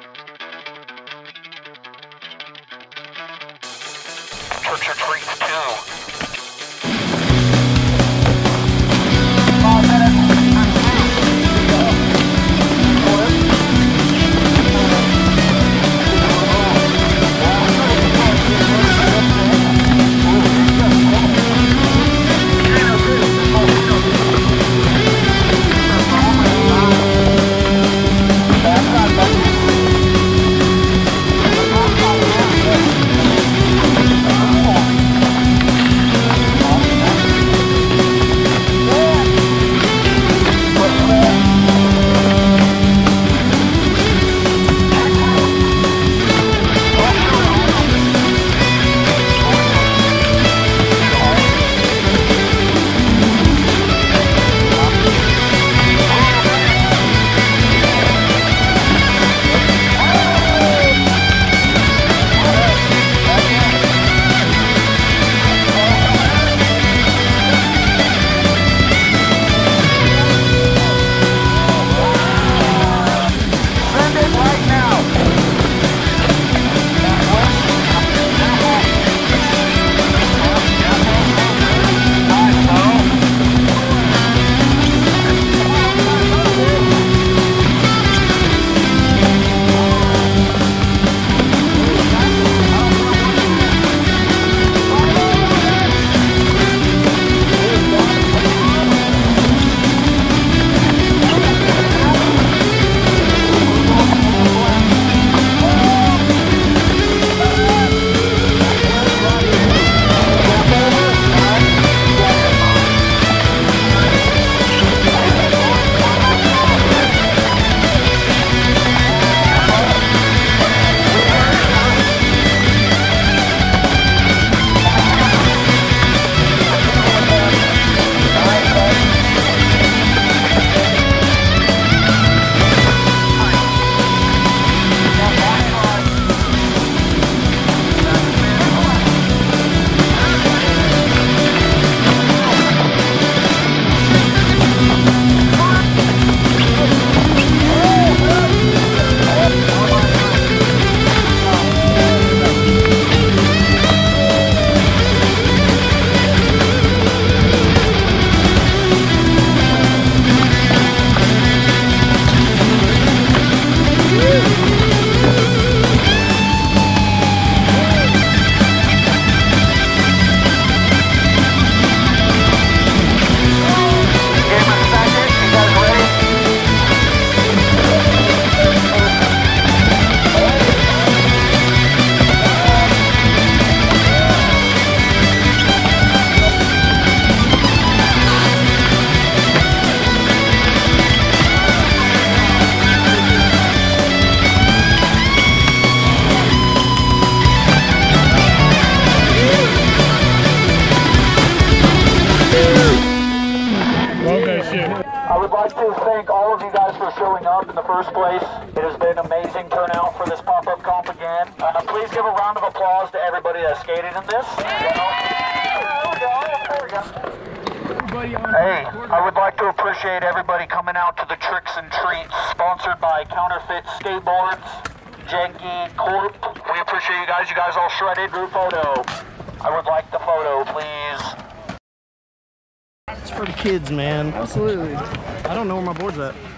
Tricks and Treats 2. I would like to thank all of you guys for showing up in the first place. It has been an amazing turnout for this pop-up comp again. Please give a round of applause to everybody that skated in this. Hey, I would like to appreciate everybody coming out to the Tricks and Treats, sponsored by Counterfeit Skateboards, Janky Corp. We appreciate you guys. You guys all shredded. Group photo. I would like the photo, please. It's for the kids, man. Absolutely. I don't know where my board's at.